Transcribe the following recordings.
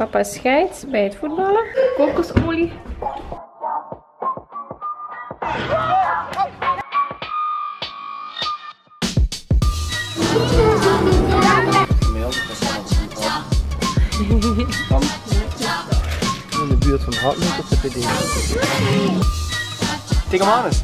Papa scheidt bij het voetballen. Kokosolie. In de buurt van Hattem op de PD. Tik hem aan eens.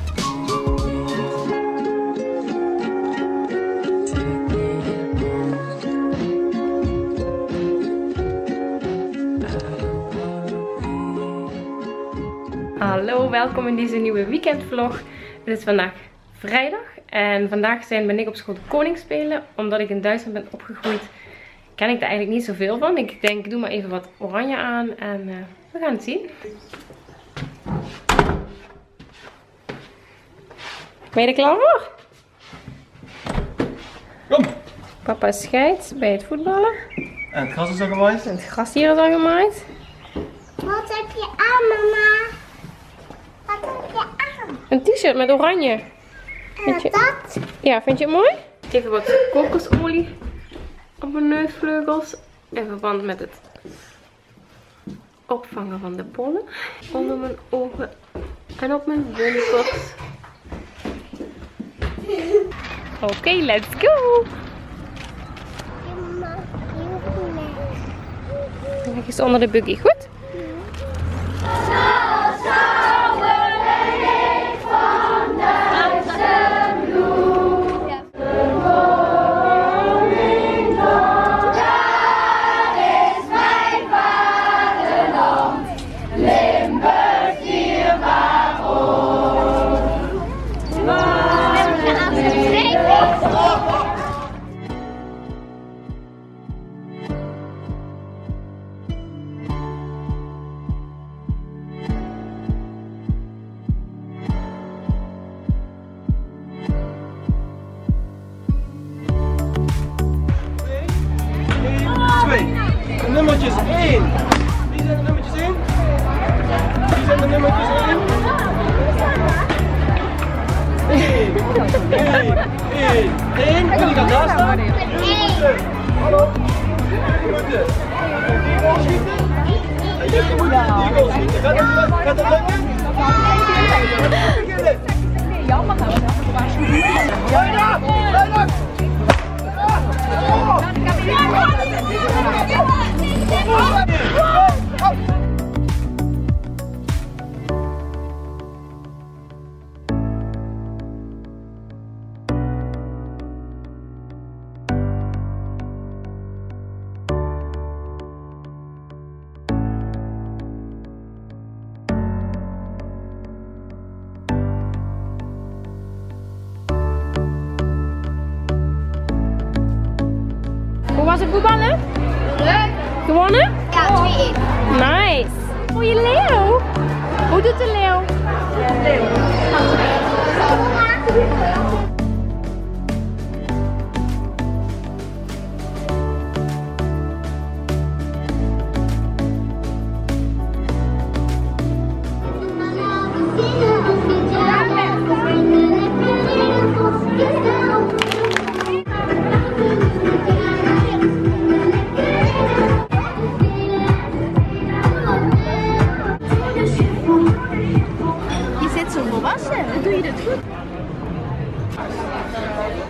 Hallo, welkom in deze nieuwe weekendvlog. Het is vandaag vrijdag en vandaag ben ik op school de Koningspelen. Omdat ik in Duitsland ben opgegroeid, ken ik daar eigenlijk niet zoveel van. Ik denk, ik doe maar even wat oranje aan en we gaan het zien. Ben je er klaar voor? Kom! Papa scheidt bij het voetballen. En het gras is al gemaaid. En het gras hier is al gemaaid. Wat heb je aan, mama? Wat heb je aan? Een t-shirt met oranje. En dat? Ja, vind je het mooi? Even wat kokosolie op mijn neusvleugels. In verband met het opvangen van de bollen. Onder mijn ogen en op mijn wimpers. Oké, let's go! Leg eens onder de buggy, goed? Nummertjes 1. Wie zijn de nummertjes 1? Wie zijn de nummertjes 1? 1. Kun je dat daar staan? Hallo. Goed. Die goal schieten. Jullie moeten die goal schieten. Gaat dat lukken? Jammer dat we dat verwachten. Hoe was het voetballen? Leuk! Gewonnen? Ja, 2-1. Nice. Mooie leeuw. Hoe doet de leeuw? Leeuw.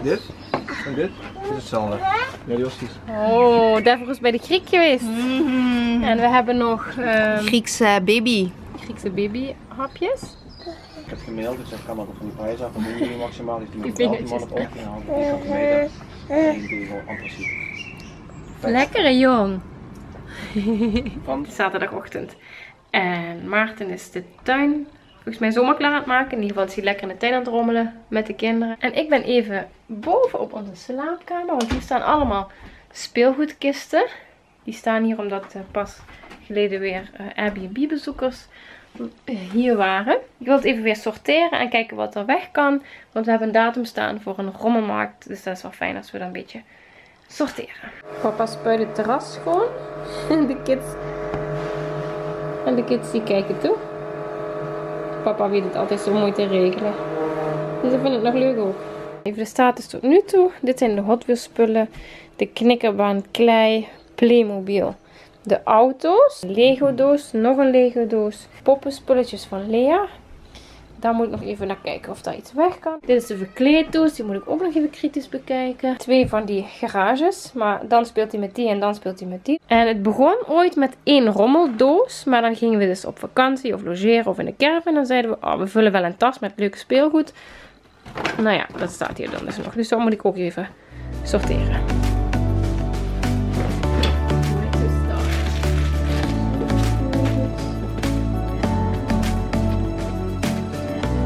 Dit en dit is hetzelfde. Ja, die was vies. Oh, daarvoor is bij de Griek geweest. Mm-hmm. En we hebben nog Griekse baby. Griekse baby hapjes. Ik heb gemaild, ik zeg, kan maar van die prijs af. Dan doen we maximaal. Die vingertjes. Die man op opgehaald. Lekkere jong. Van zaterdagochtend. En Maarten is de tuin. Volgens mij zomaar klaar aan het maken. In ieder geval is hij lekker in de tuin aan het rommelen met de kinderen. En ik ben even boven op onze slaapkamer. Want hier staan allemaal speelgoedkisten. Die staan hier omdat pas geleden weer Airbnb bezoekers hier waren. Ik wil het even weer sorteren en kijken wat er weg kan. Want we hebben een datum staan voor een rommelmarkt. Dus dat is wel fijn als we dan een beetje sorteren. Papa spuit het terras schoon. De kids die kijken toe. Papa weet het altijd zo mooi te regelen. Dus ik vind het nog leuk ook. Even de status tot nu toe. Dit zijn de Hot Wheels spullen. De knikkerbaan, klei, Playmobil. de auto's, Lego doos, nog een Lego doos, poppenspulletjes van Leah. Daar moet ik nog even naar kijken of daar iets weg kan. Dit is de verkleeddoos, die moet ik ook nog even kritisch bekijken. Twee van die garages, maar dan speelt hij met die en dan speelt hij met die. En het begon ooit met 1 rommeldoos, maar dan gingen we dus op vakantie of logeren of in de caravan. En dan zeiden we, oh, we vullen wel een tas met leuk speelgoed. Nou ja, dat staat hier dan dus nog. Dus dat moet ik ook even sorteren.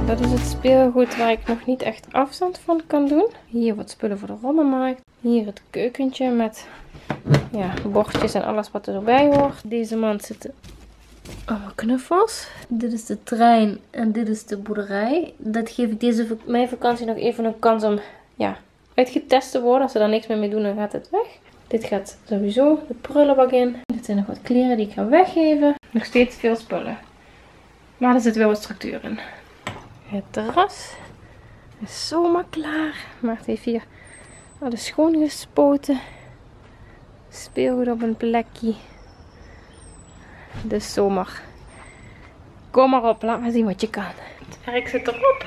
Dat is het speelgoed waar ik nog niet echt afstand van kan doen. Hier wat spullen voor de rommelmarkt. Hier het keukentje met ja, bordjes en alles wat erbij hoort. Deze mand zitten allemaal knuffels. Dit is de trein en dit is de boerderij. Dat geef ik deze, mijn vakantie nog even een kans om ja, uitgetest te worden. Als ze daar niks meer mee doen, dan gaat het weg. Dit gaat sowieso de prullenbak in. Dit zijn nog wat kleren die ik ga weggeven. Nog steeds veel spullen. Maar er zit wel wat structuur in. Het terras is zomaar klaar. Maarten heeft hier alles schoongespoten. Speelgoed op een plekje. Dus zomaar. Kom maar op, laat maar zien wat je kan. Het werk zit erop.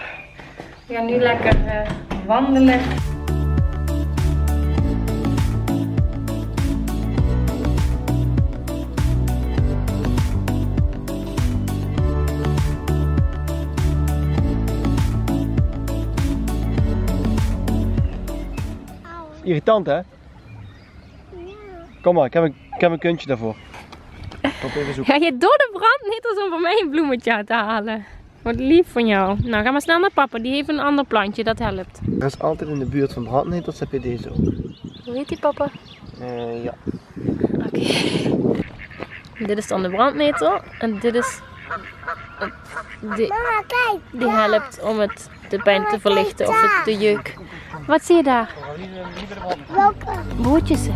We gaan nu lekker wandelen. Irritant, hè? Ja. Kom maar, ik heb een kuntje daarvoor. Kom even zoeken. Ga je door de brand niet als om voor mij een bloemetje uit te halen? Wat lief van jou. Nou, ga maar snel naar papa. Die heeft een ander plantje, dat helpt. Dat is altijd in de buurt van Maarten, dus heb je deze ook. Hoe heet die, papa? Ja. Oké. Dit is dan de brandnetel en dit is... Mama, kijk! Die helpt om het, de pijn te verlichten of het, de jeuk. Wat zie je daar? Bootjes.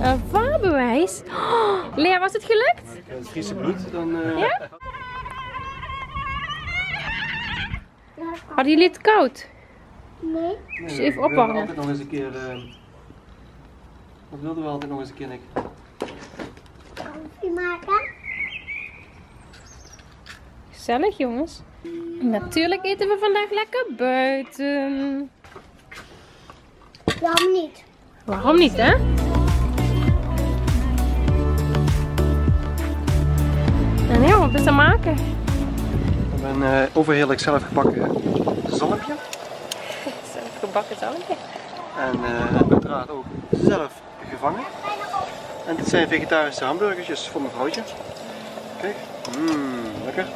Een vaarbewijs? Oh, Leah, was het gelukt? Het Friese bloed, dan... Ja? Hadden jullie het koud? Nee. Dus even opwarmen. Altijd nog eens een keer... Dat wilden we altijd nog eens een keer, Nick. Koffie maken. Gezellig, jongens. Natuurlijk eten we vandaag lekker buiten. Waarom niet? Waarom niet, hè? En ja, wat is er maken? Ik heb een overheerlijk zelfgebakken zalmpje. Zelfgebakken zalmpje. En uiteraard ook zelf gevangen. En dit zijn vegetarische hamburgertjes voor mijn vrouwtje. Kijk, lekker.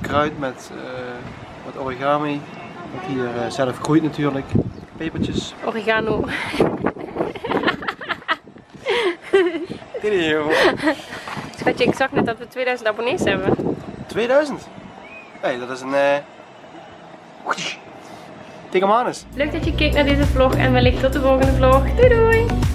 Gekruid met wat origami. Wat hier zelf groeit natuurlijk. Pepertjes. Oregano. Dit is heel goed. Schatje, ik zag net dat we 2000 abonnees hebben. 2000? Hé, hey, dat is een... Dikke manus. Leuk dat je keek naar deze vlog en wellicht tot de volgende vlog. Doei doei!